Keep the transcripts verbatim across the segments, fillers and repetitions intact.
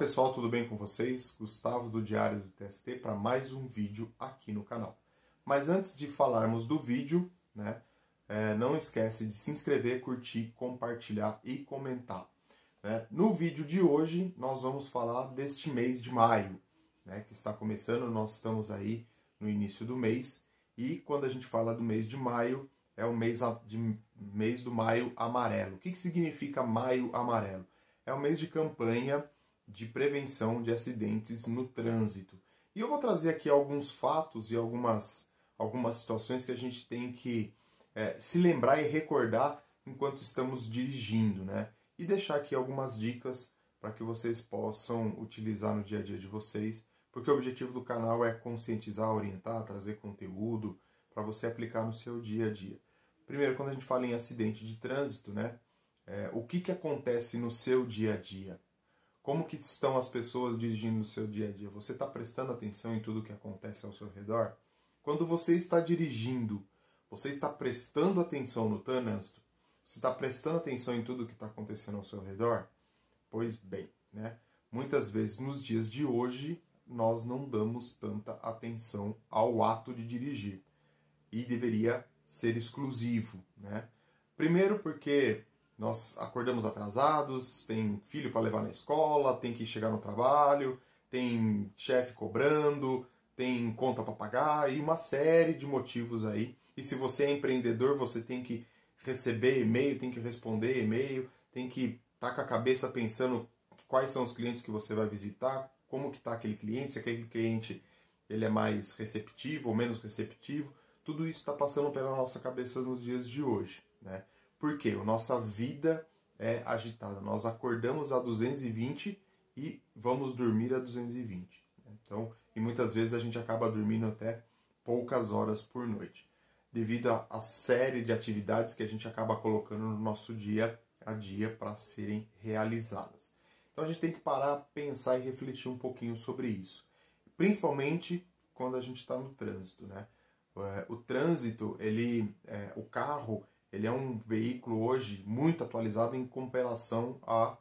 pessoal, tudo bem com vocês? Gustavo do Diário do T S T para mais um vídeo aqui no canal. Mas antes de falarmos do vídeo, né, é, não esquece de se inscrever, curtir, compartilhar e comentar. Né? No vídeo de hoje nós vamos falar deste mês de maio, né, que está começando, nós estamos aí no início do mês e quando a gente fala do mês de maio, é o mês, de, mês do Maio Amarelo. O que, que significa Maio Amarelo? É um mês de campanha de prevenção de acidentes no trânsito. E eu vou trazer aqui alguns fatos e algumas, algumas situações que a gente tem que é, se lembrar e recordar enquanto estamos dirigindo, né? E deixar aqui algumas dicas para que vocês possam utilizar no dia a dia de vocês, porque o objetivo do canal é conscientizar, orientar, trazer conteúdo para você aplicar no seu dia a dia. Primeiro, quando a gente fala em acidente de trânsito, né? É, o que, que acontece no seu dia a dia? Como que estão as pessoas dirigindo no seu dia a dia? Você está prestando atenção em tudo que acontece ao seu redor? Quando você está dirigindo, você está prestando atenção no trânsito? Você está prestando atenção em tudo que está acontecendo ao seu redor? Pois bem, né? Muitas vezes nos dias de hoje, nós não damos tanta atenção ao ato de dirigir. E deveria ser exclusivo, né? Primeiro porque nós acordamos atrasados, tem filho para levar na escola, tem que chegar no trabalho, tem chefe cobrando, tem conta para pagar e uma série de motivos aí. E se você é empreendedor, você tem que receber e-mail, tem que responder e-mail, tem que estar com a cabeça pensando quais são os clientes que você vai visitar, como que está aquele cliente, se aquele cliente ele é mais receptivo ou menos receptivo. Tudo isso está passando pela nossa cabeça nos dias de hoje, né? Porque a nossa vida é agitada. Nós acordamos a duzentos e vinte e vamos dormir a duzentos e vinte. Então, e muitas vezes a gente acaba dormindo até poucas horas por noite, devido à, à série de atividades que a gente acaba colocando no nosso dia a dia para serem realizadas. Então a gente tem que parar, pensar e refletir um pouquinho sobre isso. Principalmente quando a gente está no trânsito, né? O trânsito, ele, é, o carro... Ele é um veículo hoje muito atualizado em comparação a,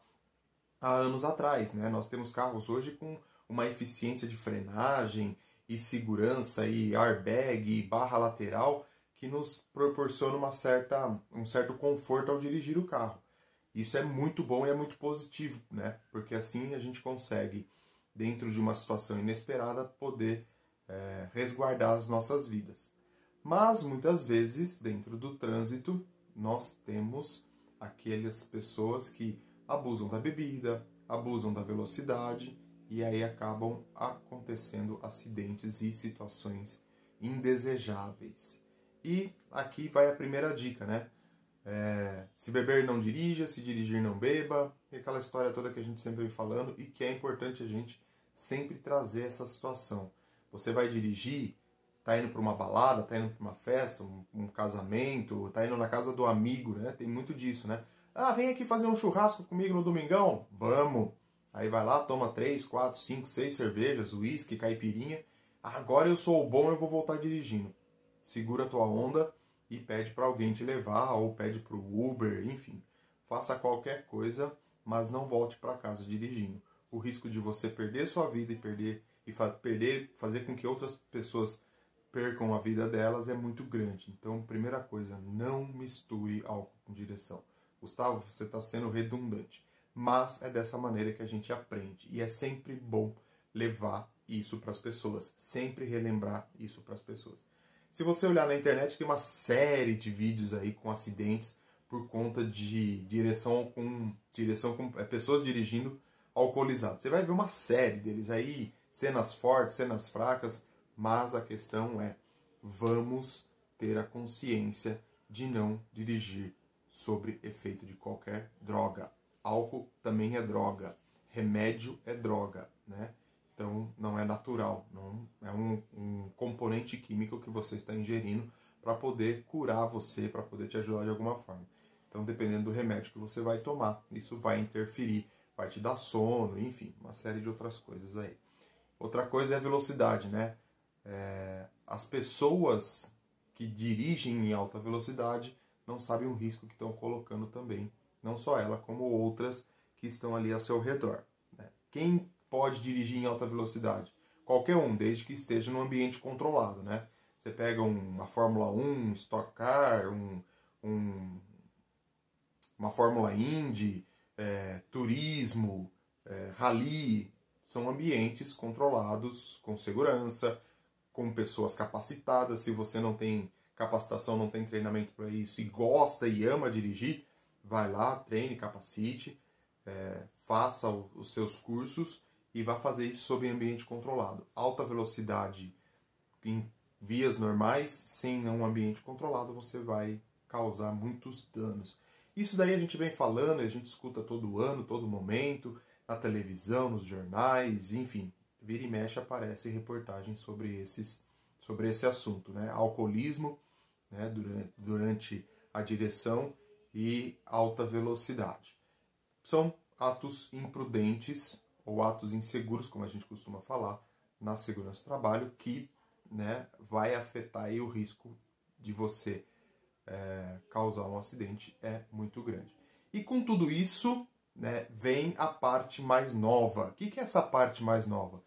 a anos atrás, né? Nós temos carros hoje com uma eficiência de frenagem e segurança e airbag e barra lateral que nos proporciona uma certa, um certo conforto ao dirigir o carro. Isso é muito bom e é muito positivo, né? Porque assim a gente consegue, dentro de uma situação inesperada, poder é, resguardar as nossas vidas. Mas, muitas vezes, dentro do trânsito, nós temos aquelas pessoas que abusam da bebida, abusam da velocidade, e aí acabam acontecendo acidentes e situações indesejáveis. E aqui vai a primeira dica, né? É, se beber, não dirija, se dirigir, não beba, e aquela história toda que a gente sempre vem falando, e que é importante a gente sempre trazer essa situação. Você vai dirigir... Tá indo para uma balada, tá indo para uma festa, um, um casamento, tá indo na casa do amigo, né? Tem muito disso, né? Ah, vem aqui fazer um churrasco comigo no domingão? Vamos! Aí vai lá, toma três, quatro, cinco, seis cervejas, uísque, caipirinha. Agora eu sou o bom, eu vou voltar dirigindo. Segura a tua onda e pede para alguém te levar, ou pede para o Uber, enfim. Faça qualquer coisa, mas não volte para casa dirigindo. O risco de você perder sua vida e perder, e fa- perder, fazer com que outras pessoas... percam a vida delas é muito grande. Então, primeira coisa, não misture álcool com direção. Gustavo, você está sendo redundante. Mas é dessa maneira que a gente aprende. E é sempre bom levar isso para as pessoas. Sempre relembrar isso para as pessoas. Se você olhar na internet, tem uma série de vídeos aí com acidentes por conta de direção com, direção com é, pessoas dirigindo alcoolizadas. Você vai ver uma série deles aí, cenas fortes, cenas fracas. Mas a questão é, vamos ter a consciência de não dirigir sobre efeito de qualquer droga. Álcool também é droga, remédio é droga, né? Então não é natural, não é um, um componente químico que você está ingerindo para poder curar você, para poder te ajudar de alguma forma. Então dependendo do remédio que você vai tomar, isso vai interferir, vai te dar sono, enfim, uma série de outras coisas aí. Outra coisa é a velocidade, né? É, as pessoas que dirigem em alta velocidade não sabem o risco que estão colocando também, não só ela, como outras que estão ali ao seu redor, né? Quem pode dirigir em alta velocidade? Qualquer um, desde que esteja num ambiente controlado, né? Você pega uma Fórmula um, um Stock Car, um, um, uma Fórmula Indy, é, turismo, é, Rally, são ambientes controlados, com segurança, com pessoas capacitadas. Se você não tem capacitação, não tem treinamento para isso e gosta e ama dirigir, vai lá, treine, capacite, é, faça o, os seus cursos e vá fazer isso sob ambiente controlado. Alta velocidade em vias normais, sem um ambiente controlado, você vai causar muitos danos. Isso daí a gente vem falando, a gente escuta todo ano, todo momento, na televisão, nos jornais, enfim. Vira e mexe aparece reportagem sobre, esses, sobre esse assunto, né? Alcoolismo, né? Durante, durante a direção e alta velocidade. São atos imprudentes ou atos inseguros, como a gente costuma falar, na segurança do trabalho, que, né, vai afetar aí o risco de você é, causar um acidente é muito grande. E com tudo isso, né, vem a parte mais nova. O que, que é essa parte mais nova?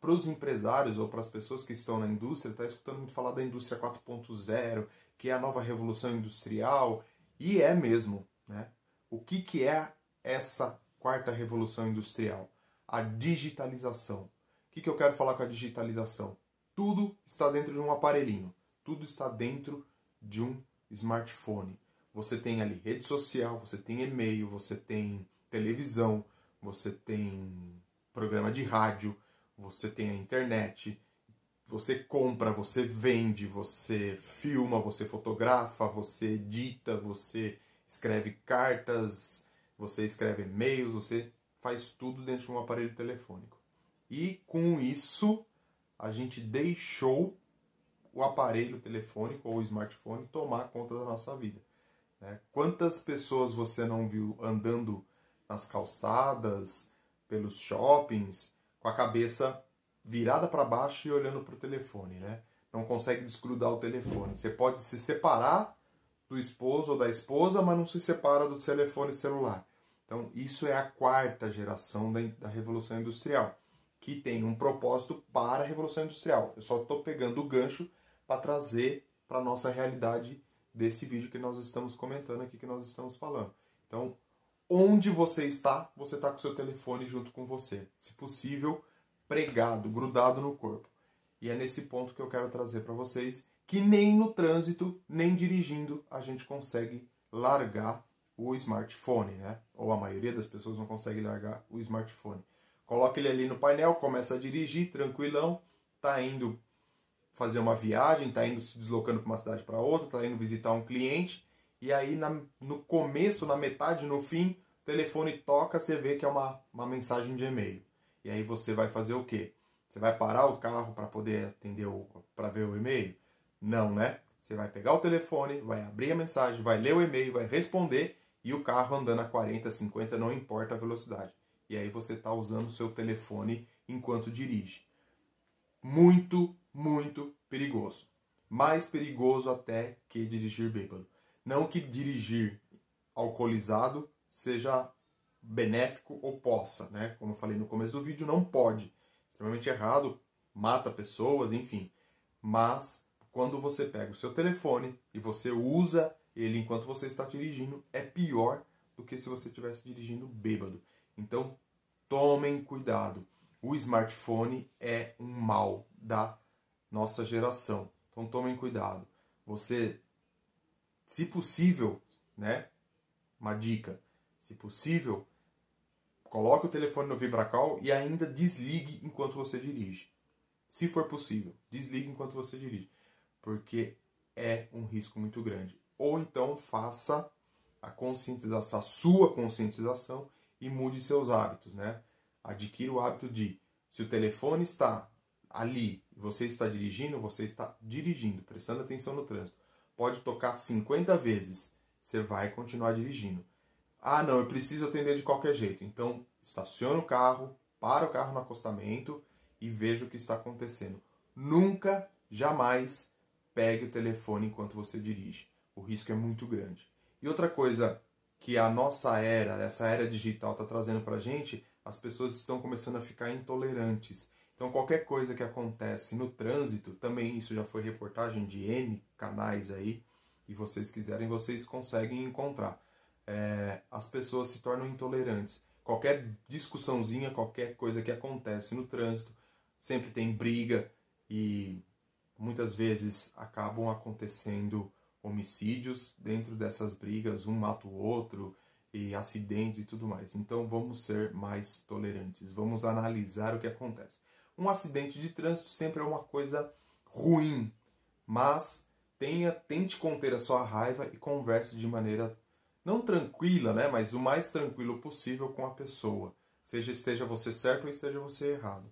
Para os empresários ou para as pessoas que estão na indústria, está escutando muito falar da indústria quatro ponto zero, que é a nova revolução industrial, e é mesmo, né? O que, que é essa quarta revolução industrial? A digitalização. O que, que eu quero falar com a digitalização? Tudo está dentro de um aparelhinho, tudo está dentro de um smartphone. Você tem ali rede social, você tem e-mail, você tem televisão, você tem programa de rádio, você tem a internet, você compra, você vende, você filma, você fotografa, você edita, você escreve cartas, você escreve e-mails, você faz tudo dentro de um aparelho telefônico. E com isso, a gente deixou o aparelho telefônico ou o smartphone tomar conta da nossa vida. Né? Quantas pessoas você não viu andando nas calçadas, pelos shoppings, com a cabeça virada para baixo e olhando para o telefone, né? Não consegue desgrudar o telefone. Você pode se separar do esposo ou da esposa, mas não se separa do telefone celular. Então, isso é a quarta geração da, da Revolução Industrial, que tem um propósito para a Revolução Industrial. Eu só estou pegando o gancho para trazer para a nossa realidade desse vídeo que nós estamos comentando aqui, que nós estamos falando. Então, onde você está, você está com o seu telefone junto com você. Se possível, pregado, grudado no corpo. E é nesse ponto que eu quero trazer para vocês que nem no trânsito, nem dirigindo, a gente consegue largar o smartphone, né? Ou a maioria das pessoas não consegue largar o smartphone. Coloca ele ali no painel, começa a dirigir, tranquilão, tá indo fazer uma viagem, tá indo se deslocando para uma cidade para outra, tá indo visitar um cliente, e aí na, no começo, na metade, no fim, o telefone toca, você vê que é uma, uma mensagem de e-mail. E aí você vai fazer o quê? Você vai parar o carro para poder atender, para ver o e-mail? Não, né? Você vai pegar o telefone, vai abrir a mensagem, vai ler o e-mail, vai responder, e o carro andando a quarenta, cinquenta, não importa a velocidade. E aí você está usando o seu telefone enquanto dirige. Muito, muito perigoso. Mais perigoso até que dirigir bêbado. Não que dirigir alcoolizado seja benéfico ou possa, né? Como eu falei no começo do vídeo, não pode. Extremamente errado, mata pessoas, enfim. Mas quando você pega o seu telefone e você usa ele enquanto você está dirigindo, é pior do que se você estivesse dirigindo bêbado. Então, tomem cuidado. O smartphone é um mal da nossa geração. Então, tomem cuidado. Você, se possível, né? Uma dica. Se possível, coloque o telefone no vibracal e ainda desligue enquanto você dirige. Se for possível, desligue enquanto você dirige. Porque é um risco muito grande. Ou então, faça a conscientização, a sua conscientização, e mude seus hábitos, né? Adquira o hábito de, se o telefone está ali, você está dirigindo, você está dirigindo, prestando atenção no trânsito. Pode tocar cinquenta vezes, você vai continuar dirigindo. Ah, não, eu preciso atender de qualquer jeito. Então, estaciona o carro, para o carro no acostamento e veja o que está acontecendo. Nunca, jamais, pegue o telefone enquanto você dirige. O risco é muito grande. E outra coisa que a nossa era, essa era digital, está trazendo para a gente, as pessoas estão começando a ficar intolerantes. Então qualquer coisa que acontece no trânsito, também isso já foi reportagem de N canais aí, e vocês quiserem, vocês conseguem encontrar. É, as pessoas se tornam intolerantes. Qualquer discussãozinha, qualquer coisa que acontece no trânsito, sempre tem briga e muitas vezes acabam acontecendo homicídios dentro dessas brigas, um mata o outro, e acidentes e tudo mais. Então vamos ser mais tolerantes, vamos analisar o que acontece. Um acidente de trânsito sempre é uma coisa ruim, mas tenha, tente conter a sua raiva e converse de maneira não tranquila, né, mas o mais tranquilo possível com a pessoa. Seja esteja você certo ou esteja você errado.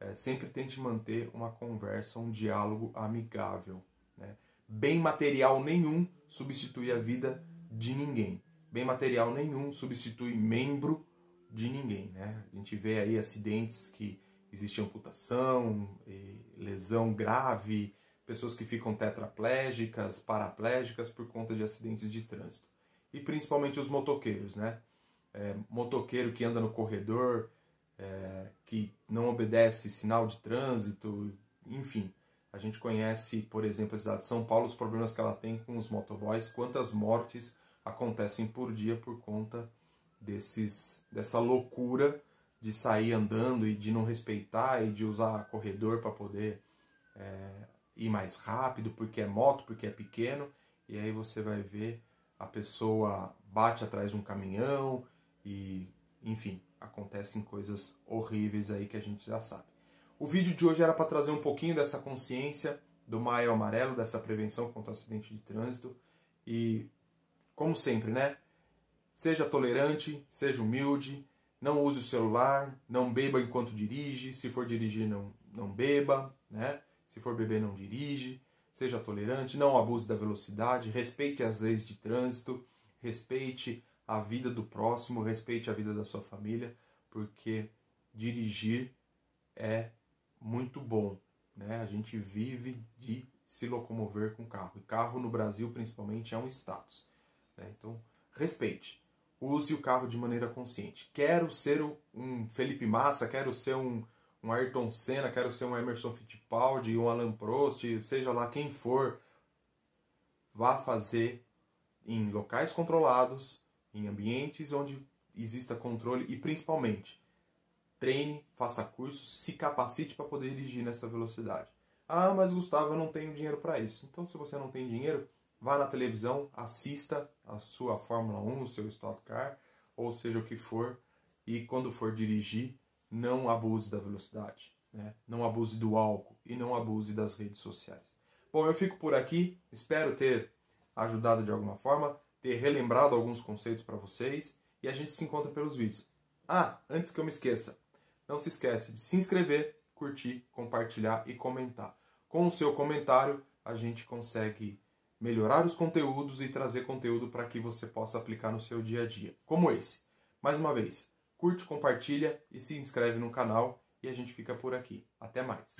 É, sempre tente manter uma conversa, um diálogo amigável, né? Bem material nenhum substitui a vida de ninguém. Bem material nenhum substitui membro de ninguém, né? A gente vê aí acidentes que existe amputação, lesão grave, pessoas que ficam tetraplégicas, paraplégicas por conta de acidentes de trânsito. E principalmente os motoqueiros, né? É, motoqueiro que anda no corredor, é, que não obedece sinal de trânsito, enfim. A gente conhece, por exemplo, a cidade de São Paulo, os problemas que ela tem com os motoboys, quantas mortes acontecem por dia por conta desses, dessa loucura de sair andando e de não respeitar e de usar corredor para poder é, ir mais rápido, porque é moto, porque é pequeno. E aí você vai ver a pessoa bate atrás de um caminhão e, enfim, acontecem coisas horríveis aí que a gente já sabe. O vídeo de hoje era para trazer um pouquinho dessa consciência do Maio Amarelo, dessa prevenção contra o acidente de trânsito e... Como sempre, né? Seja tolerante, seja humilde, não use o celular, não beba enquanto dirige, se for dirigir não, não beba, né? Se for beber não dirige, seja tolerante, não abuse da velocidade, respeite as leis de trânsito, respeite a vida do próximo, respeite a vida da sua família, porque dirigir é muito bom, né? A gente vive de se locomover com carro, e carro no Brasil principalmente é um status. Então, respeite. Use o carro de maneira consciente. Quero ser um Felipe Massa, quero ser um, um Ayrton Senna, quero ser um Emerson Fittipaldi, um Alan Prost, seja lá quem for. Vá fazer em locais controlados, em ambientes onde exista controle e, principalmente, treine, faça cursos, se capacite para poder dirigir nessa velocidade. Ah, mas Gustavo, eu não tenho dinheiro para isso. Então, se você não tem dinheiro... Vá na televisão, assista a sua Fórmula um, o seu Stock Car, ou seja o que for. E quando for dirigir, não abuse da velocidade, né? Não abuse do álcool e não abuse das redes sociais. Bom, eu fico por aqui. Espero ter ajudado de alguma forma, ter relembrado alguns conceitos para vocês. E a gente se encontra pelos vídeos. Ah, antes que eu me esqueça, não se esquece de se inscrever, curtir, compartilhar e comentar. Com o seu comentário, a gente consegue... melhorar os conteúdos e trazer conteúdo para que você possa aplicar no seu dia a dia, como esse. Mais uma vez, curte, compartilha e se inscreve no canal e a gente fica por aqui. Até mais!